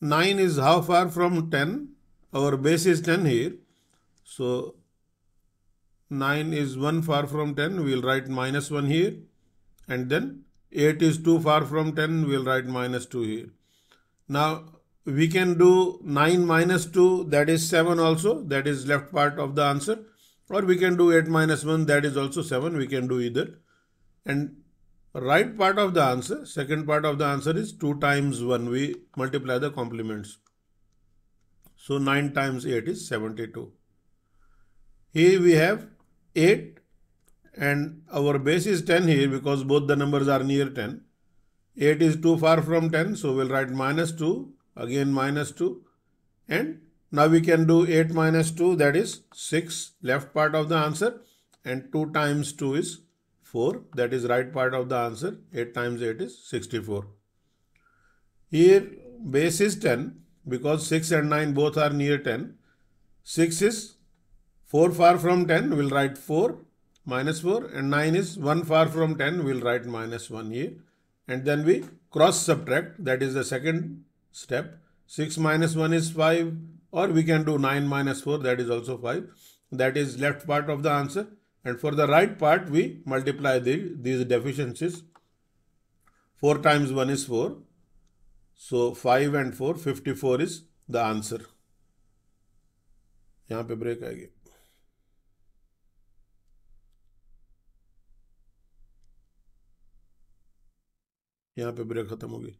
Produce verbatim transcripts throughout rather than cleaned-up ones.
nine is how far from ten? Our base is ten here. So nine is one far from ten. We will write minus one here. And then eight is two far from ten. We will write minus two here. Now we can do nine minus two. That is seven also. That is left part of the answer. Or we can do eight minus one. That is also seven. We can do either. And right part of the answer, second part of the answer is two times one. We multiply the complements. So nine times eight is seventy-two. Here we have eight and our base is ten here because both the numbers are near ten. eight is too far from ten, so we'll write minus two, again minus two. And now we can do eight minus two, that is six, left part of the answer. And two times two is four, that is right part of the answer. eight times eight is sixty-four. Here base is ten because six and nine both are near ten. six is four far from ten, we'll write four minus four, and nine is one far from ten, we'll write minus one here. And then we cross subtract, that is the second step. six minus one is five, or we can do nine minus four, that is also five. That is left part of the answer. And for the right part, we multiply the, these deficiencies. four times one is four. So five and four, fifty-four is the answer. यहाँ पे break आएगी. यहाँ पे break खत्म होगी.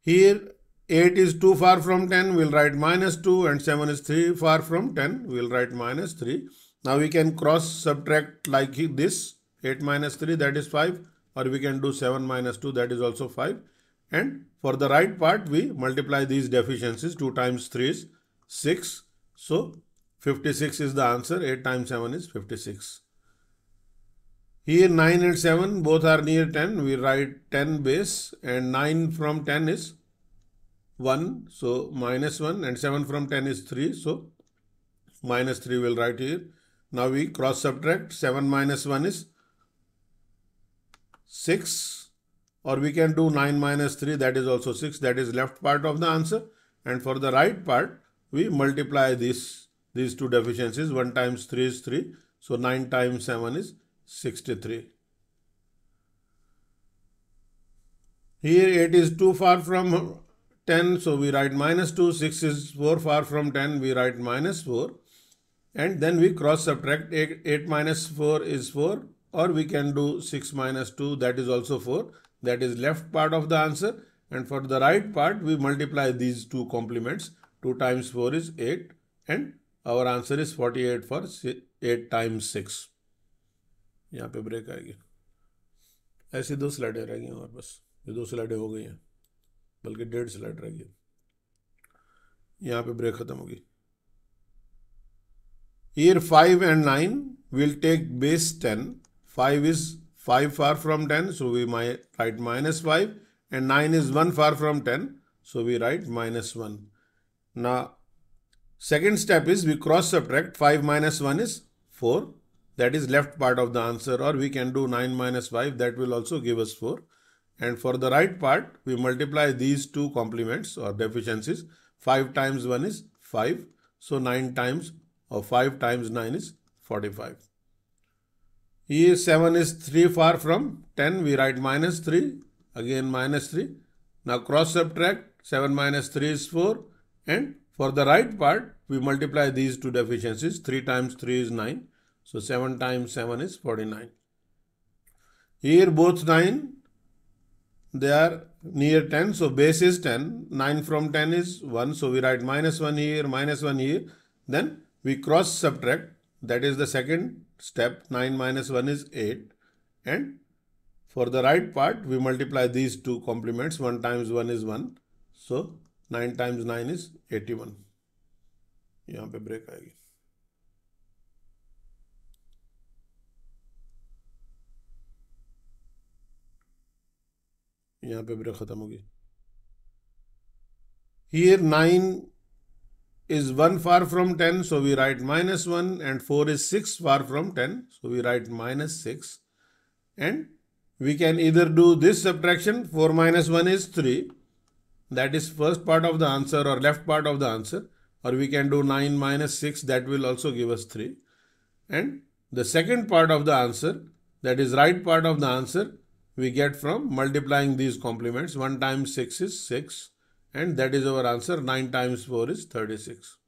Here eight is two far from ten, we'll write minus two, and seven is three far from ten, we'll write minus three. Now we can cross subtract like this. eight minus three, that is five, or we can do seven minus two, that is also five. And for the right part, we multiply these deficiencies. two times three is six, so fifty-six is the answer. eight times seven is fifty-six. Here nine and seven both are near ten, we write ten base, and nine from ten is one, so minus one, and seven from ten is three, so minus three we'll write here. Now we cross subtract. seven minus one is six, or we can do nine minus three, that is also six, that is left part of the answer. And for the right part, we multiply this, these two deficiencies. one times three is three, so nine times seven is sixty-three. Here eight is two far from ten, so we write minus two. six is four far from ten, we write minus four. And then we cross subtract. eight, eight minus four is four, or we can do six minus two, that is also four. That is left part of the answer. And for the right part, we multiply these two complements. two times four is eight, and our answer is forty-eight for eight times six. यहाँ पे break आएगी. ऐसी दो स्लाइडें रह गई हैं और बस. ये दो स्लाइडें हो गई हैं, बल्कि डेढ़ स्लाइड रह गई. यहाँ पे ब्रेक खत्म होगी. Here five and nine, we'll take base ten. five is five far from ten, so we might write minus five, and nine is one far from ten, so we write minus one. Now second step is we cross subtract. five minus one is four, that is left part of the answer, or we can do nine minus five, that will also give us four. And for the right part, we multiply these two complements or deficiencies. five times one is five, so nine times, or five times nine is forty-five. Here seven is three far from ten, we write minus three, again minus three. Now cross subtract. seven minus three is four, and for the right part, we multiply these two deficiencies. three times three is nine. So seven times seven is forty-nine. Here both nine, they are near ten, so base is ten. nine from ten is one, so we write minus one here, minus one here. Then we cross subtract, that is the second step. nine minus one is eight, and for the right part, we multiply these two complements. one times one is one, so nine times nine is eighty-one. यहाँ पे break आएगी. यहाँ पे break खत्म होगी. Here nine is one far from ten, so we write minus one, and four is six far from ten, so we write minus six. And we can either do this subtraction. four minus one is three, That is first part of the answer or left part of the answer. Or we can do nine minus six, that will also give us three. And the second part of the answer, that is right part of the answer, we get from multiplying these complements. one times six is six, and that is our answer. nine times four is thirty-six.